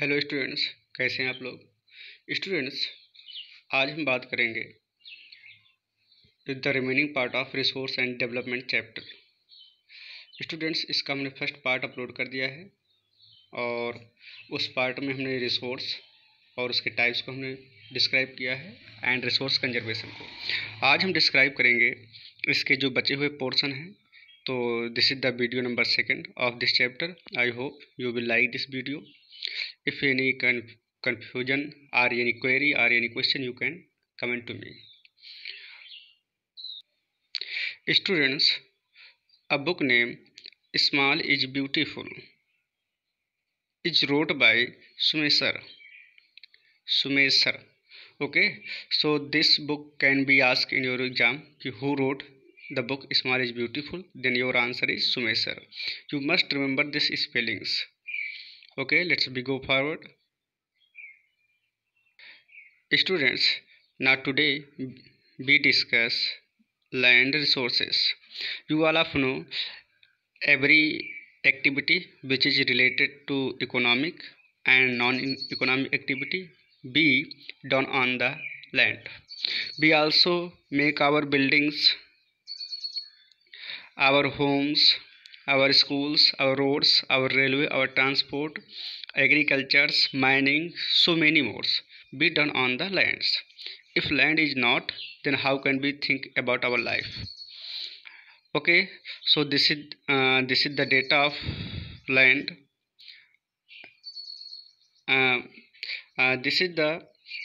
Hello students, कैसे हैं आप लोग। स्टूडेंट्स, आज हम बात करेंगे the remaining part of resource and development chapter. Students, इसका हमने फर्स्ट पार्ट अपलोड कर दिया है और उस पार्ट में हमने रिसोर्स और उसके टाइप्स को हमने डिस्क्राइब किया है एंड रिसोर्स कंजर्वेशन को। आज हम डिस्क्राइब करेंगे इसके जो बचे हुए पोर्शन हैं। तो this is the video number 2 of this chapter. I hope you will like this video. If any confusion or any query or any question, you can comment to me. Students, a book named Small is Beautiful is wrote by Sumesar. Okay, so this book can be asked in your exam, who wrote the book Small is Beautiful? Then your answer is Sumesar. You must remember this spellings. Okay, let's go forward, students. Now today we discuss land resources. You all of know every activity which is related to economic and non economic activity be done on the land. We also make our buildings, our homes, our schools, our roads, our railway, our transport, agricultures, mining, so many more be done on the lands. If land is not, then how can we think about our life? Okay, so this is the data of land. This is the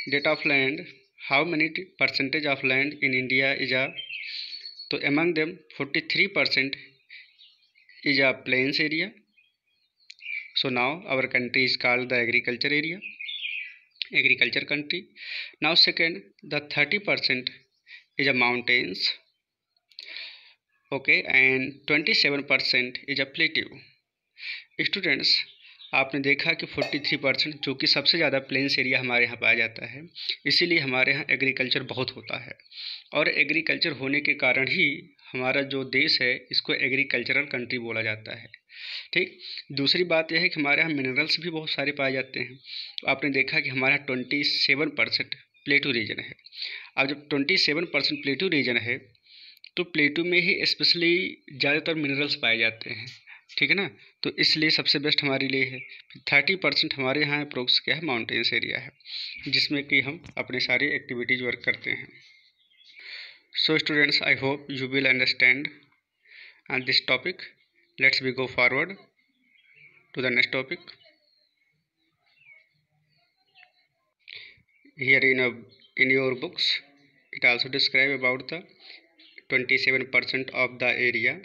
data of land. How many percentage of land in India is a? So among them 43% is a plains area. So now our country is called the agriculture area, agriculture country. Now second, the 30% is a mountains, okay, and 27% is a plateau. Students, आपने देखा कि 43% जो कि सबसे ज़्यादा plains area हमारे यहाँ पाया जाता है, इसीलिए हमारे यहाँ एग्रीकल्चर बहुत होता है और एग्रीकल्चर होने के कारण ही हमारा जो देश है इसको एग्रीकल्चरल कंट्री बोला जाता है, ठीक। दूसरी बात यह है कि हमारे यहाँ मिनरल्स भी बहुत सारे पाए जाते हैं। तो आपने देखा कि हमारा 27% प्लेटू रीजन है। अब जब 27% प्लेटू रीजन है तो प्लेटू में ही स्पेशली ज़्यादातर मिनरल्स पाए जाते हैं, ठीक है ना। तो इसलिए सबसे बेस्ट हमारे लिए है। 30% हमारे यहाँ अप्रोक्स क्या है, माउंटेन्स एरिया है, जिसमें कि हम अपने सारी एक्टिविटीज़ वर्क करते हैं। So students, I hope you will understand on this topic. Let's we go forward to the next topic. Here in your books it also describe about the 27% of the area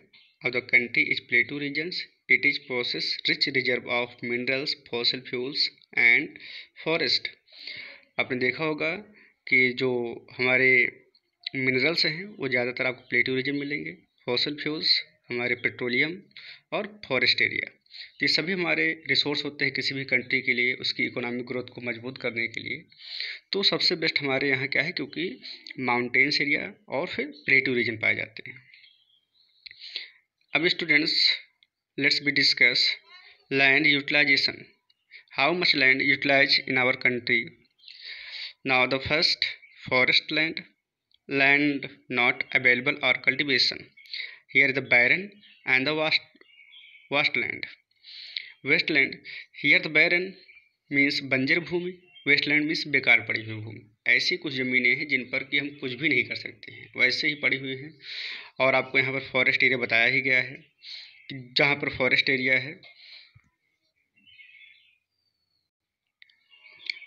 of the country is plateau regions. It is possess rich reserve of minerals, fossil fuels and forest. आपने देखा होगा कि जो हमारे minerals हैं वो ज़्यादातर आपको प्लेटू रीजन मिलेंगे, फॉसिल फ्यूल्स हमारे पेट्रोलियम और फॉरेस्ट एरिया, ये सभी हमारे रिसोर्स होते हैं किसी भी कंट्री के लिए, उसकी इकोनॉमिक ग्रोथ को मजबूत करने के लिए। तो सबसे बेस्ट हमारे यहाँ क्या है, क्योंकि माउंटेन्स एरिया और फिर प्लेटू रीजन पाए जाते हैं। अब students, let's be discuss land utilization. How much land utilize in our country. Now the first, forest land, land not available और cultivation. Here the barren and the vast land, waste land. Here the barren means बंजर भूमि, waste land means बेकार पड़ी हुई भूमि। ऐसी कुछ ज़मीनें हैं जिन पर कि हम कुछ भी नहीं कर सकते हैं, वैसे ही पड़ी हुई हैं। और आपको यहाँ पर फॉरेस्ट एरिया बताया ही गया है कि जहाँ पर फॉरेस्ट एरिया है।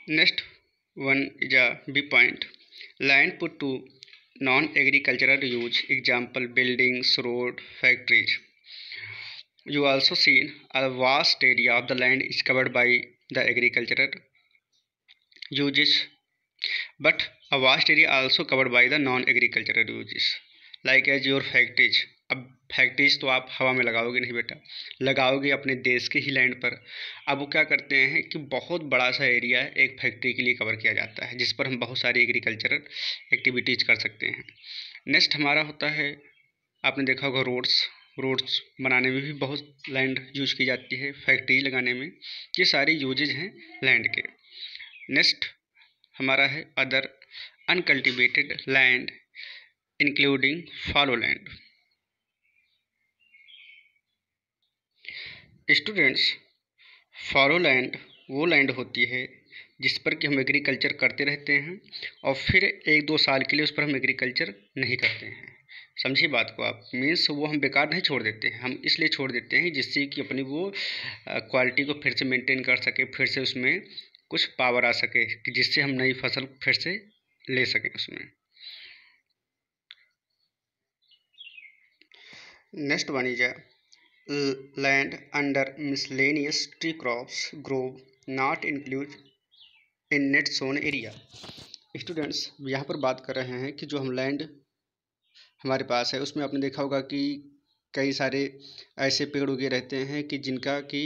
Next one is a B point, land put to non agricultural use, example buildings, road, factories. You also seen a vast area of the land is covered by the agricultural uses, but a vast area also covered by the non-agricultural uses, like as your factories. अब factories तो आप हवा में लगाओगे नहीं बेटा, लगाओगे अपने देश के ही लैंड पर। अब वो क्या करते हैं कि बहुत बड़ा सा एरिया एक फैक्ट्री के लिए कवर किया जाता है, जिस पर हम बहुत सारी एग्रीकल्चरल एक्टिविटीज़ कर सकते हैं। नेक्स्ट हमारा होता है, आपने देखा होगा रोड्स, रोड्स बनाने में भी बहुत लैंड यूज की जाती है, फैक्ट्री लगाने में, ये सारे यूजेज हैं लैंड के। नेक्स्ट हमारा है other uncultivated land including fallow land. Students, fallow land वो लैंड होती है जिस पर कि हम एग्रीकल्चर करते रहते हैं और फिर एक दो साल के लिए उस पर हम एग्रीकल्चर नहीं करते हैं। समझिए बात को आप, मीन्स वो हम बेकार नहीं छोड़ देते हैं, हम इसलिए छोड़ देते हैं जिससे कि अपनी वो क्वालिटी को फिर से मेंटेन कर सके, फिर से उसमें कुछ पावर आ सके कि जिससे हम नई फसल फिर से ले सकें उसमें। नेक्स्ट वाणी जा land under miscellaneous tree crops grove not include in net sown area. Students, यहाँ पर बात कर रहे हैं कि जो हम लैंड हमारे पास है उसमें आपने देखा होगा कि कई सारे ऐसे पेड़ उगे रहते हैं कि जिनका कि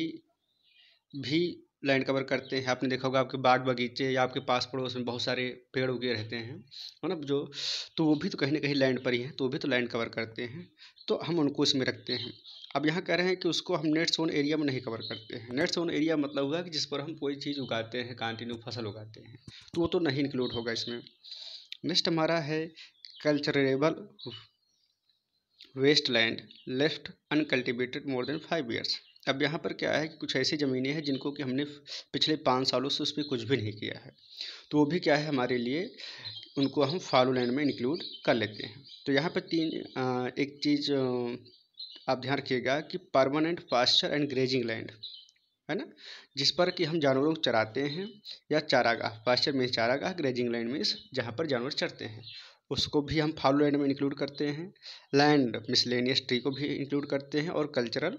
भी लैंड कवर करते हैं। आपने देखा होगा आपके बाग बगीचे या आपके पास पड़ोस में बहुत सारे पेड़ उगे रहते हैं, है ना, जो तो वो भी तो कहीं ना कहीं लैंड पर ही हैं, तो वो भी तो लैंड कवर करते हैं, तो हम उनको इसमें रखते हैं। अब यहाँ कह रहे हैं कि उसको हम नेट जोन एरिया में नहीं कवर करते हैं। नेट जोन एरिया मतलब हुआ कि जिस पर हम कोई चीज़ उगाते हैं, कंटिन्यू फसल उगाते हैं, तो वो तो नहीं इंक्लूड होगा इसमें। नेक्स्ट हमारा है culturable waste land left uncultivated more than 5 years. अब यहाँ पर क्या है कि कुछ ऐसी ज़मीनें हैं जिनको कि हमने पिछले 5 सालों से उस पर कुछ भी नहीं किया है, तो वो भी क्या है हमारे लिए, उनको हम फॉलो लैंड में इंक्लूड कर लेते हैं। तो यहाँ पर एक चीज़ आप ध्यान रखिएगा कि permanent pasture and grazing land, है ना, जिस पर कि हम जानवरों को चराते हैं या चारागाह, पास्चर में चारागाह, ग्रेजिंग लैंड में जहाँ पर जानवर चरते हैं, उसको भी हम फॉलो लैंड में इंक्लूड करते हैं। लैंड मिसलेनियस ट्री को भी इंक्लूड करते हैं और कल्चरल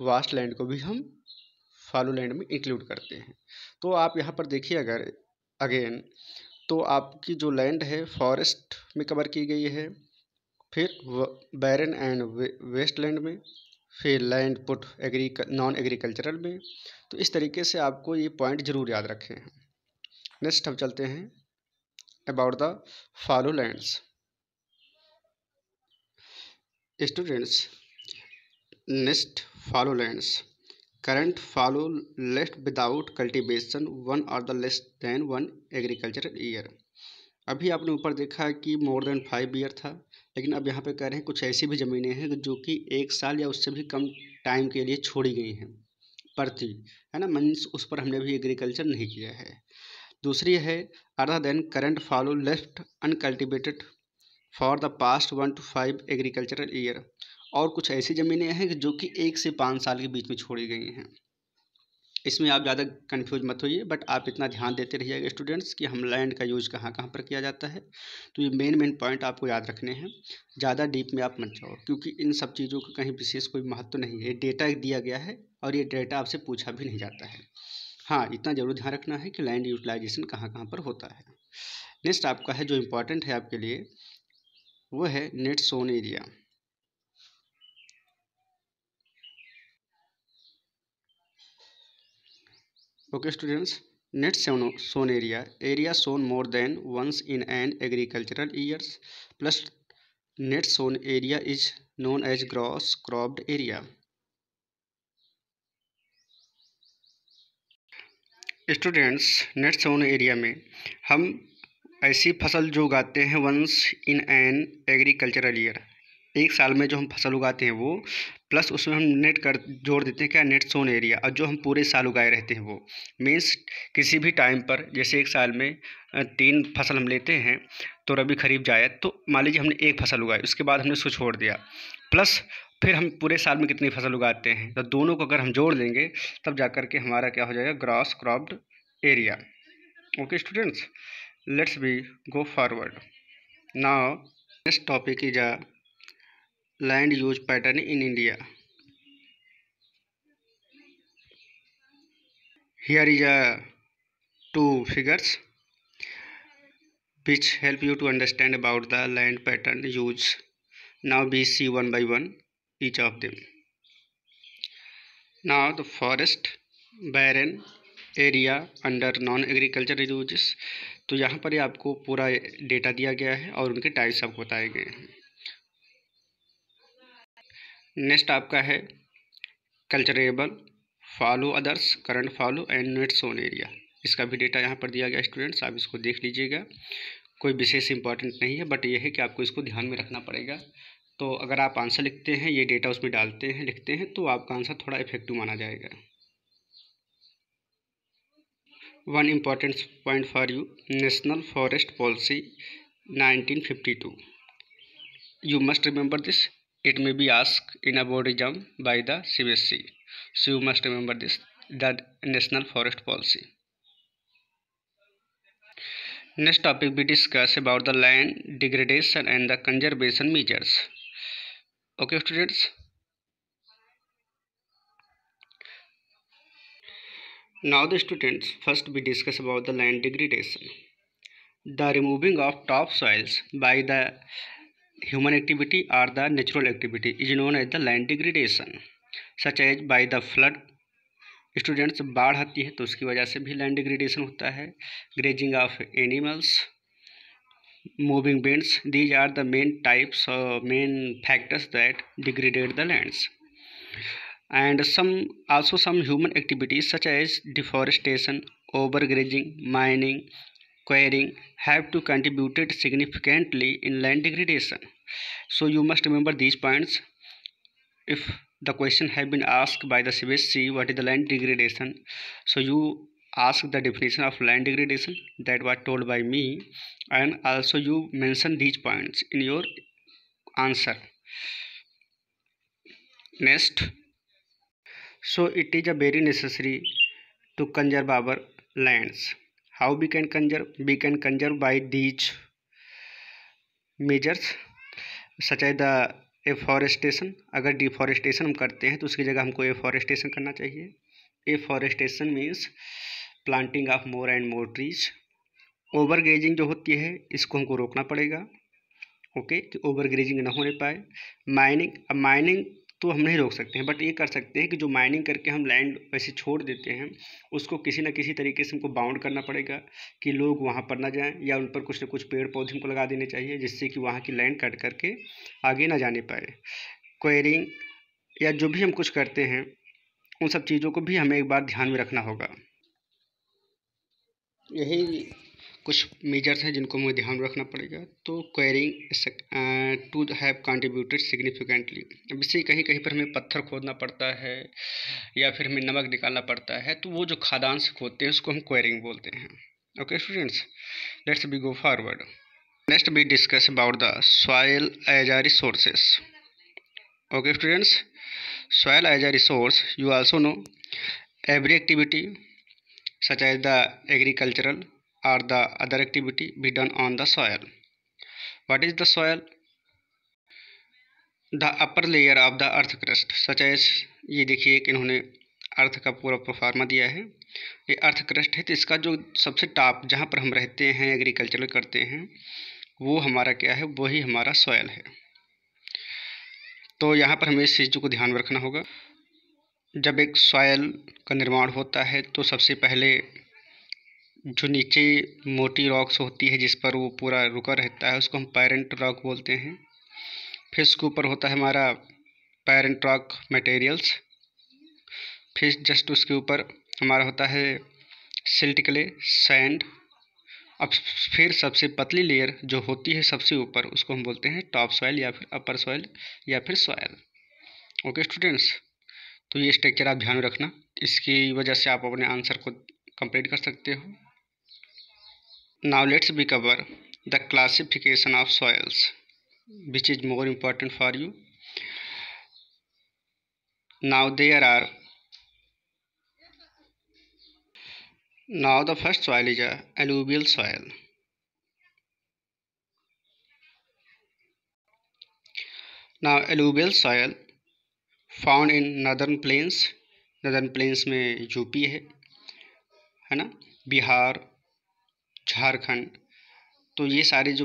वास्ट लैंड को भी हम फॉलो लैंड में इंक्लूड करते हैं। तो आप यहाँ पर देखिए अगर अगेन, तो आपकी जो लैंड है फॉरेस्ट में कवर की गई है, फिर बैरन एंड वेस्ट लैंड में, फिर लैंड पुट नॉन एग्रीकल्चरल में। तो इस तरीके से आपको ये पॉइंट ज़रूर याद रखें। नेक्स्ट हम चलते हैं about the fallow lands. Students, next fallow lands current fallow left without cultivation 1 और लेस देन 1 एग्रीकल्चरल ईयर। अभी आपने ऊपर देखा कि मोर देन 5 ईयर था, लेकिन अब यहाँ पे कह रहे हैं कुछ ऐसी भी ज़मीनें हैं जो कि 1 साल या उससे भी कम टाइम के लिए छोड़ी गई हैं प्रति, है ना, मीन्स उस पर हमने भी एग्रीकल्चर नहीं किया है। दूसरी है other than current fallow left uncultivated for the past 1 to 5 agricultural year. और कुछ ऐसी ज़मीनें हैं जो कि 1 से 5 साल के बीच में छोड़ी गई हैं। इसमें आप ज़्यादा कंफ्यूज मत होइए, बट आप इतना ध्यान देते रहिएगा स्टूडेंट्स कि हम लैंड का यूज़ कहाँ कहाँ पर किया जाता है। तो ये मेन पॉइंट आपको याद रखने हैं, ज़्यादा डीप में आप मत जाओ, क्योंकि इन सब चीज़ों का कहीं विशेष कोई महत्व नहीं है। डेटा दिया गया है और ये डेटा आपसे पूछा भी नहीं जाता है। हाँ, इतना ज़रूर ध्यान रखना है कि लैंड यूटिलाइजेशन कहाँ कहाँ पर होता है। नेक्स्ट आपका है जो इम्पोर्टेंट है आपके लिए, वो है net sown area. Okay students, net sown area sown more than once in an agricultural years plus net sown area is known as gross cropped area. Students, net sown area में हम ऐसी फसल जो उगाते हैं once in an agricultural year, 1 साल में जो हम फसल उगाते हैं वो, प्लस उसमें हम नेट कर जोड़ देते हैं क्या, नेट सोन एरिया, और जो हम पूरे साल उगाए रहते हैं वो, मीन्स किसी भी टाइम पर, जैसे 1 साल में 3 फसल हम लेते हैं, तो रबी खरीफ जायद, तो मान लीजिए हमने 1 फसल उगाई, उसके बाद हमने उसको छोड़ दिया, प्लस फिर हम पूरे साल में कितनी फसल उगाते हैं, तो दोनों को अगर हम जोड़ देंगे तब जा कर के हमारा क्या हो जाएगा, gross cropped area. Okay students, let's be go forward now. Next topic is a land use pattern in India. Here is a 2 figures which help you to understand about the land pattern use. Now we see 1 by 1 each of them. Now the forest barren area under non agricultural uses. तो यहाँ पर आपको पूरा data दिया गया है और उनके टाइप्स आपको बताए गए हैं। नेक्स्ट आपका है culturable, fallow others, current fallow and net sown area. इसका भी डेटा यहाँ पर दिया गया स्टूडेंट्स, आप इसको देख लीजिएगा। कोई विशेष इंपॉर्टेंट नहीं है, बट ये है कि आपको इसको ध्यान में रखना पड़ेगा। तो अगर आप आंसर लिखते हैं, ये डेटा उसमें डालते हैं, लिखते हैं, तो आपका आंसर थोड़ा इफेक्टिव माना जाएगा। One important point for you, national forest policy 1952। You must remember this. It may be asked in a board exam by the CBSE. So you must remember this, the National Forest Policy. Next topic we discuss about the land degradation and the conservation measures. Okay, students. Now the students, first we discuss about the land degradation. The removing of topsoils by the human activity or the natural activity is known as the land degradation, such as by the flood. Students बाढ़ आती है तो उसकी वजह से भी land degradation होता है। Grazing of animals, moving bends, these are the main types और main factors that degraded the lands and some also some human activities such as deforestation, over grazing, mining, quarrying have to contributed significantly in land degradation. So you must remember these points. If the question have been asked by the CBSE, what is the land degradation? So you ask the definition of land degradation that was told by me, and also you mention these points in your answer. Next, so it is a very necessary to conserve our lands. How we can conserve? We can conserve by these measures such as the afforestation. अगर deforestation हम करते हैं तो उसकी जगह हमको afforestation करना चाहिए। Afforestation means planting of more and more trees. Overgrazing जो होती है इसको हमको रोकना पड़ेगा, ओके, कि overgrazing ना होने पाए। Mining, अब माइनिंग तो हम नहीं रोक सकते हैं, बट ये कर सकते हैं कि जो माइनिंग करके हम लैंड वैसे छोड़ देते हैं उसको किसी ना किसी तरीके से हमको बाउंड करना पड़ेगा कि लोग वहाँ पर ना जाएं, या उन पर कुछ ना कुछ पेड़ पौधे हमको लगा देने चाहिए जिससे कि वहाँ की लैंड कट करके आगे ना जाने पाए। क्वेरिंग या जो भी हम कुछ करते हैं उन सब चीज़ों को भी हमें एक बार ध्यान में रखना होगा। यही कुछ मेजर्स हैं जिनको हमें ध्यान रखना पड़ेगा। तो quarrying to have contributed significantly, अब इससे कहीं कहीं पर हमें पत्थर खोदना पड़ता है या फिर हमें नमक निकालना पड़ता है, तो वो जो खादान से खोदते हैं उसको हम क्वेरिंग बोलते हैं। Okay students, let's be go forward. Next be discuss about the soil as a resources. Okay students, soil as a resource, you also know every activity such as the agricultural or the other activity be done on the soil. What is the soil? The upper layer of the earth crust, such as ये देखिए कि इन्होंने अर्थ का पूरा परफार्मा दिया है, ये earth crust है, तो इसका जो सबसे टॉप जहाँ पर हम रहते हैं, एग्रीकल्चर करते हैं, वो हमारा क्या है, वही हमारा सॉयल है। तो यहाँ पर हमें इस चीज़ को ध्यान रखना होगा। जब एक सॉयल का निर्माण होता है तो सबसे पहले जो नीचे मोटी रॉक्स होती है जिस पर वो पूरा रुका रहता है उसको हम पैरेंट रॉक बोलते हैं। फिर उसके ऊपर होता है हमारा पैरेंट रॉक मटेरियल्स। फिर जस्ट उसके ऊपर हमारा होता है सिल्ट क्ले, सैंड। अब फिर सबसे पतली लेयर जो होती है सबसे ऊपर उसको हम बोलते हैं टॉप सॉइल या फिर अपर सॉइल या फिर सॉइल। ओके स्टूडेंट्स, तो ये स्ट्रक्चर आप ध्यान में रखना, इसकी वजह से आप अपने आंसर को कंप्लीट कर सकते हो। Now let's we cover the classification of soils, which is more important for you. Now the first soil is a alluvial soil. Now alluvial soil found in northern plains. Northern plains में UP है ना, बिहार, झारखंड, तो ये सारे जो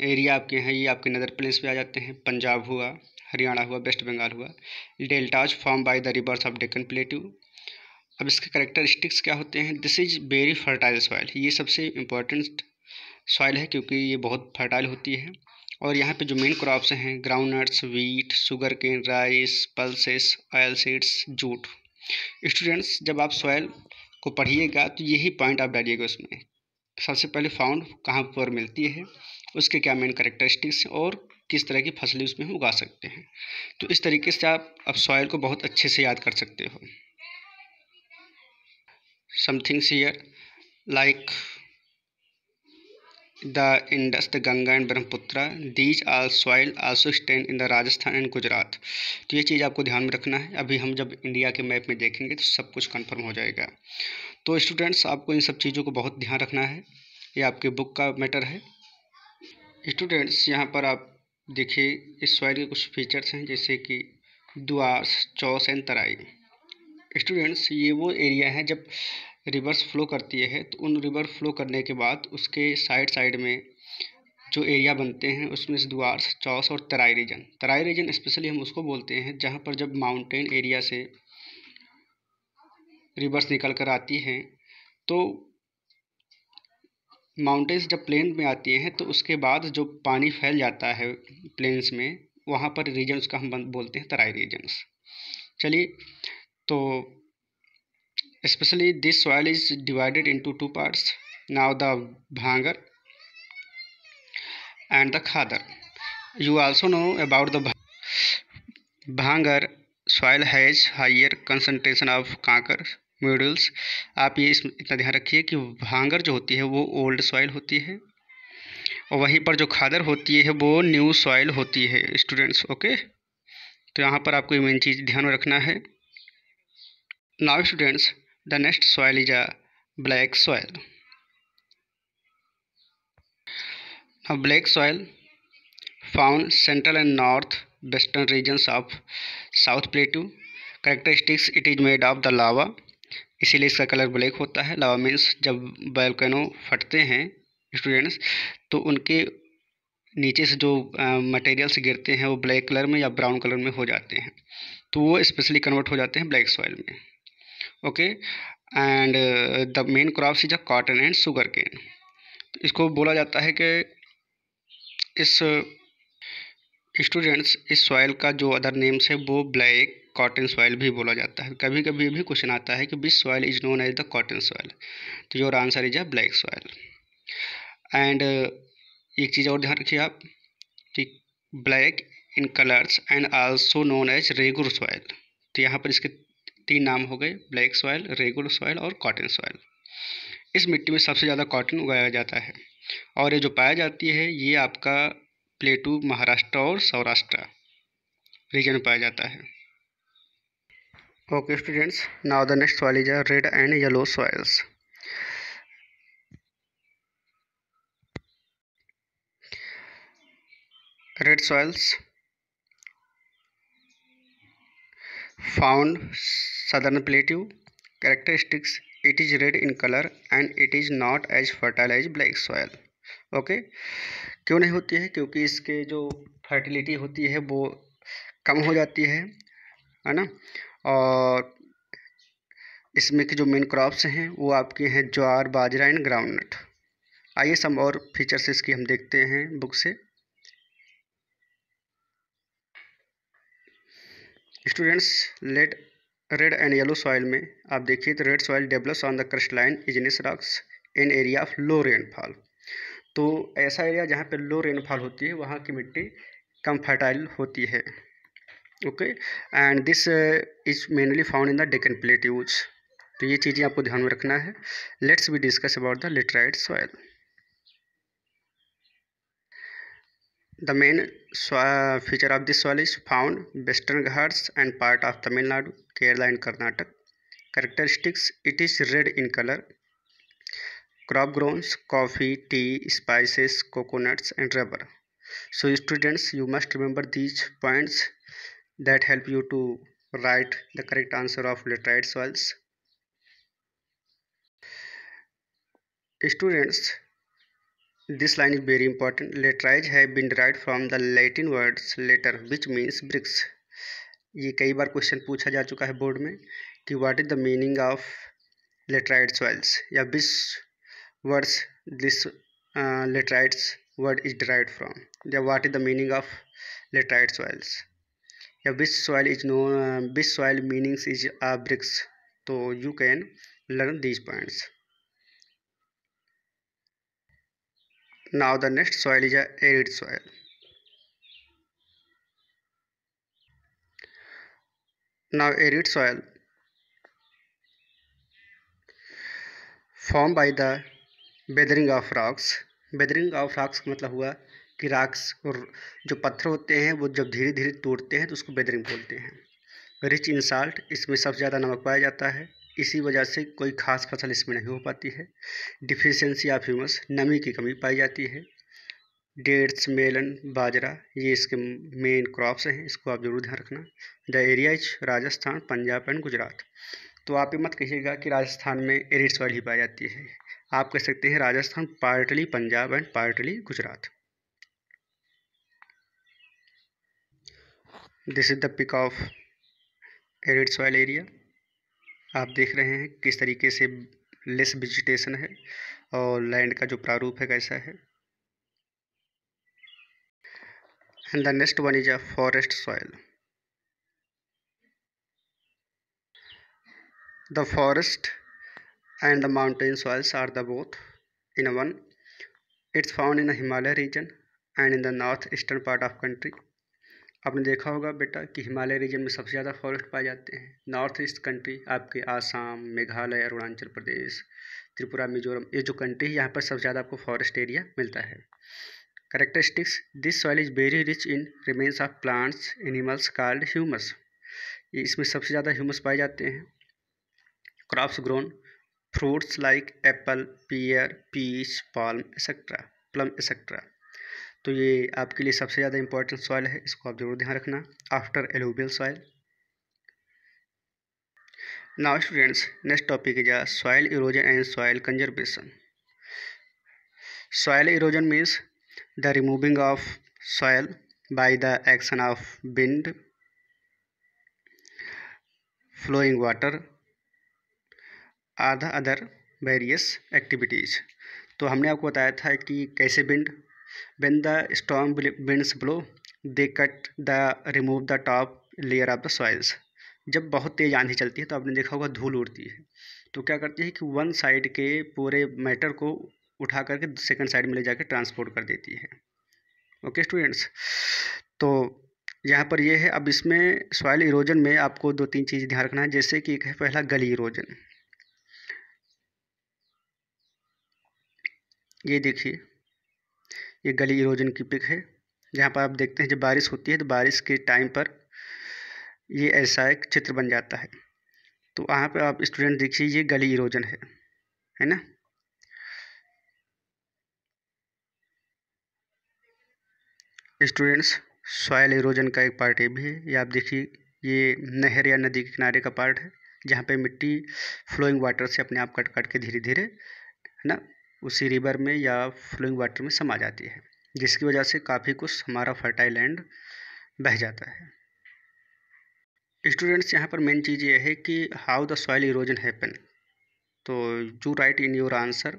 area आपके हैं ये आपके नदर प्लेन्स पे आ जाते हैं। पंजाब हुआ, हरियाणा हुआ, वेस्ट बंगाल हुआ। Deltas form by the rivers of Deccan plateau. अब इसके करेक्टरिस्टिक्स क्या होते हैं? This is very fertile soil, ये सबसे इम्पोर्टेंट सॉइल है क्योंकि ये बहुत फर्टाइल होती है। और यहाँ पे जो मेन क्रॉप्स हैं groundnuts, wheat, sugar cane, rice, pulses, oil seeds, jute. Students जब आप सॉयल को पढ़िएगा तो यही पॉइंट आप डालिएगा उसमें। सबसे पहले फाउंड कहाँ पर मिलती है, उसके क्या मेन कैरेक्टरिस्टिक्स और किस तरह की फसलें उसमें उगा सकते हैं। तो इस तरीके से आप अब सॉयल को बहुत अच्छे से याद कर सकते हो। Somethings here like the Indus, the Ganga and Brahmaputra, these all soil also stand in the Rajasthan and Gujarat। तो ये चीज़ आपको ध्यान में रखना है। अभी हम जब इंडिया के मैप में देखेंगे तो सब कुछ कंफर्म हो जाएगा। तो स्टूडेंट्स आपको इन सब चीज़ों को बहुत ध्यान रखना है, ये आपके बुक का मैटर है। स्टूडेंट्स यहाँ पर आप देखिए इस सॉइल के कुछ फीचर्स हैं जैसे कि दुआस, चौस एंड तराई। स्टूडेंट्स ये वो एरिया है जब रिवर्स फ्लो करती है तो उन रिवर फ्लो करने के बाद उसके साइड में जो एरिया बनते हैं उसमें से दुआर्स, चौस और तराई रीजन स्पेशली हम उसको बोलते हैं जहाँ पर जब माउंटेन एरिया से रिवर्स निकल कर आती हैं तो माउंटेन्स जब प्लेन में आती हैं तो उसके बाद जो पानी फैल जाता है प्लेन्स में, वहाँ पर रीजन्स का हम बोलते हैं तराई रीजन्स। चलिए, तो especially this soil is divided into two parts, now the Bhangar and the Khadar। You also know about the Bhangar soil has higher concentration of kankar मिडल्स। आप ये इतना ध्यान रखिए कि भांगर जो होती है वो ओल्ड सॉइल होती है और वहीं पर जो खादर होती है वो न्यू सॉइल होती है स्टूडेंट्स। ओके, तो यहाँ पर आपको ये मेन चीज़ ध्यान में रखना है। Now students the next soil is a black soil। Now black soil found central and north western regions of South Plateau। Characteristics, it is made of the lava, इसीलिए इसका कलर ब्लैक होता है। लावा means जब volcano फटते हैं students तो उनके नीचे से जो मटेरियल्स गिरते हैं वो ब्लैक कलर में या ब्राउन कलर में हो जाते हैं, तो वो स्पेशली कन्वर्ट हो जाते हैं ब्लैक सॉइल में। Okay, and the main crops is a cotton and sugar cane. इसको बोला जाता है कि इस स्टूडेंट्स इस सॉइल का जो अदर नेम्स है वो ब्लैक कॉटन सॉइल भी बोला जाता है। कभी कभी भी क्वेश्चन आता है कि this soil is known as the cotton soil, तो your answer is a black soil. And एक चीज़ और ध्यान रखिए आप कि black in colours and also known as regular soil. तो यहाँ पर इसके तीन नाम हो गए, ब्लैक सॉइल, रेगुलर सॉइल और कॉटन सॉइल। इस मिट्टी में सबसे ज़्यादा कॉटन उगाया जाता है और ये जो पाया जाती है ये आपका प्लेटू, महाराष्ट्र और सौराष्ट्र रीजन में पाया जाता है। Okay students, now the next soil is red and yellow soils. Red soils found southern plateau। Characteristics, it is red in color and it is not as fertile as black soil। Okay, क्यों नहीं होती है? क्योंकि इसके जो fertility होती है वो कम हो जाती है ना, और इसमें के जो मेन क्रॉप्स हैं वो आपके हैं ज्वार, बाजरा एंड ग्राउंडनट। आइए सम और फीचर्स इसकी हम देखते हैं बुक से। Students red and yellow soil में आप देखिए तो red soil develops on the crust line igneous rocks in area of low rainfall. तो ऐसा एरिया जहाँ पे लो रेनफॉल होती है वहाँ की मिट्टी कम फर्टाइल होती है। Okay, and this is mainly found in the Deccan plateaus. तो ये चीज़ें आपको ध्यान में रखना है। Let's be discuss about the laterite soil. The main feature of this soil is found Western Ghats and part of Tamil Nadu, Kerala and Karnataka। Characteristics, it is red in color। Crop grounds, coffee, tea, spices, coconuts and rubber। So students, you must remember these points that help you to write the correct answer of laterite soils। Students, this line is very important। Laterites have been derived from the Latin words later, which means bricks। ये कई बार question पूछा जा चुका है board में कि what is the meaning of laterite soils या which words this laterites word is derived from, या what is the meaning of laterite soils, या which soil meanings is a bricks. तो you can learn these points. Now the next soil is a arid soil. Now arid soil formed by the weathering of rocks. Weathering of rocks का मतलब हुआ कि rocks जो पत्थर होते हैं वो जब धीरे धीरे टूटते हैं तो उसको बेदरिंग बोलते हैं. रिच इन साल्ट, इसमें सबसे ज़्यादा नमक पाया जाता है, इसी वजह से कोई खास फसल इसमें नहीं हो पाती है. डिफिशेंसी ऑफ ह्यूमस, नमी की कमी पाई जाती है. डेट्स, मेलन, बाजरा, ये इसके मेन क्रॉप्स हैं, इसको आप जरूर ध्यान रखना. The area is Rajasthan, Punjab and Gujarat. तो आप ये मत कहिएगा कि राजस्थान में एरिड सॉइल ही पाई जाती है, आप कह सकते हैं Rajasthan partly Punjab and partly Gujarat. This is the pic of arid soil area. आप देख रहे हैं किस तरीके से लेस वेजिटेशन है और लैंड का जो प्रारूप है कैसा है. And the next one is a forest soil. The forest and the mountain soils are the both in one. It's found in the Himalaya region and in the northeastern part of country. आपने देखा होगा बेटा कि Himalaya reason में सबसे ज़्यादा forest पाए जाते हैं. नॉर्थ ईस्ट कंट्री आपके आसाम, मेघालय, अरुणाचल प्रदेश, त्रिपुरा, मिजोरम, ये जो कंट्री है यहाँ पर सबसे ज़्यादा आपको फॉरेस्ट एरिया मिलता है. Characteristics, this soil is very rich in remains of plants animals called humus, इसमें सबसे ज़्यादा ह्यूमस पाए जाते हैं. Crops grown, fruits like apple, pear, peach, palm etcetera, plum etcetera. तो ये आपके लिए सबसे ज़्यादा इम्पोर्टेंट सॉइल है, इसको आप जरूर ध्यान रखना. After alluvial soil. Now students, next topic is soil erosion and soil conservation. Soil erosion means the removing of soil by the action of wind, flowing water, other various activities. तो हमने आपको बताया था कि कैसे wind, when the storm winds blow they cut the remove the top layer of the soils. जब बहुत तेज आंधी चलती है तो आपने देखा होगा धूल उड़ती है, तो क्या करती है कि वन साइड के पूरे मैटर को उठा करके सेकंड साइड में ले जाकर ट्रांसपोर्ट कर देती है. ओके स्टूडेंट्स, तो यहाँ पर यह है. अब इसमें सॉइल इरोजन में आपको दो तीन चीज़ ध्यान रखना है, जैसे कि एक है पहला गली इरोजन. ये देखिए, ये गली इरोजन की पिक है, जहाँ पर आप देखते हैं जब बारिश होती है तो बारिश के टाइम पर ये ऐसा एक चित्र बन जाता है. तो वहाँ पर आप स्टूडेंट देखिए, ये गली इरोजन है ना. स्टूडेंट्स, सॉइल इरोजन का एक पार्ट ये भी है. ये आप देखिए, ये नहर या नदी के किनारे का पार्ट है जहाँ पे मिट्टी फ्लोइंग वाटर से अपने आप कट कट के धीरे धीरे, है ना, उसी रिवर में या फ्लोइंग वाटर में समा जाती है, जिसकी वजह से काफ़ी कुछ हमारा फर्टाइल लैंड बह जाता है. स्टूडेंट्स, यहाँ पर मेन चीज़ ये है कि how the soil erosion happen. तो you write in your answer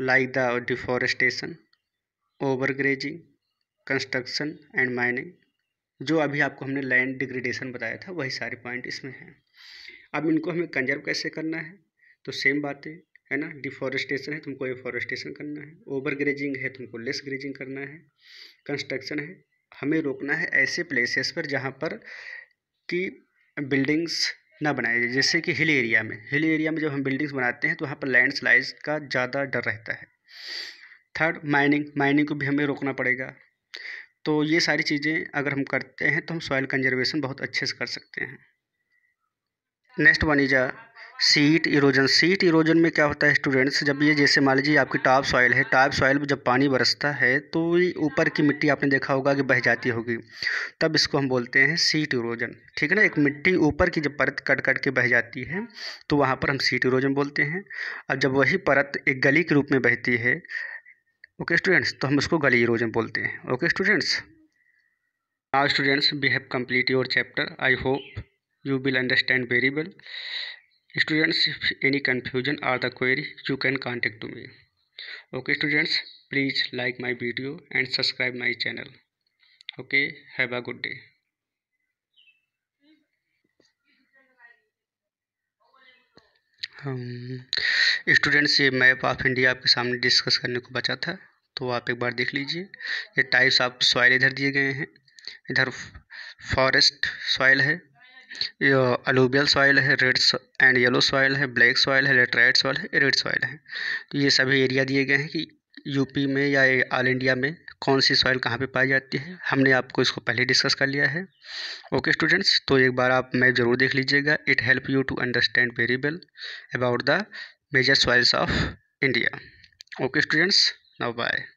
like the deforestation, overgrazing, construction and mining. जो अभी आपको हमने लैंड डिग्रेडेशन बताया था वही सारे पॉइंट इसमें हैं. अब इनको हमें कंजर्व कैसे करना है, तो सेम बातें है ना. डिफॉरेस्टेशन है, तुमको एफॉरेस्टेशन करना है. ओवर ग्रेजिंग है, तुमको लेस ग्रेजिंग करना है. कंस्ट्रक्शन है, हमें रोकना है ऐसे प्लेसेस पर जहाँ पर कि बिल्डिंग्स ना बनाई जाए, जैसे कि हिल एरिया में. हिल एरिया में जब हम बिल्डिंग्स बनाते हैं तो वहाँ पर लैंडस्लाइड का ज़्यादा डर रहता है. Third, mining. माइनिंग को भी हमें रोकना पड़ेगा. तो ये सारी चीज़ें अगर हम करते हैं तो हम सॉइल कंजर्वेशन बहुत अच्छे से कर सकते हैं. Next one is sheet erosion. Sheet erosion में क्या होता है स्टूडेंट्स, जब ये जैसे मान लीजिए आपकी टॉप सॉइल है, टॉप सॉइल में जब पानी बरसता है तो ये ऊपर की मिट्टी आपने देखा होगा कि बह जाती होगी, तब इसको हम बोलते हैं सीट इरोजन. ठीक है ना, एक मिट्टी ऊपर की जब परत कट कट के बह जाती है तो वहाँ पर हम सीट इरोजन बोलते हैं. और जब वही परत एक गली के रूप में बहती है, ओके स्टूडेंट्स, तो हम उसको गली इरोजन बोलते हैं. Okay students, now students we have complete your chapter. I hope you will understand very well. Students, if any confusion or the query, you can contact to me. Okay, students. Please like my video and subscribe my channel. Okay, have a good day. Students, ये map of India आपके सामने discuss करने को बचा था, तो आप एक बार देख लीजिए। ये टाइप्स ऑफ सॉइल इधर दिए गए हैं। इधर फॉरेस्ट सॉइल है, अलूवियल सॉइल है, रेड एंड येलो सॉइल है, ब्लैक सॉइल है, लेटराइट सॉइल है, रेड सॉइल है। तो ये सभी एरिया दिए गए हैं कि यूपी में या ऑल इंडिया में कौन सी सॉइल कहाँ पे पाई जाती है। हमने आपको इसको पहले डिस्कस कर लिया है। ओके स्टूडेंट्स, तो एक बार आप मैप जरूर देख लीजिएगा। It help you to understand variable about the major soils of India. Okay students, now bye.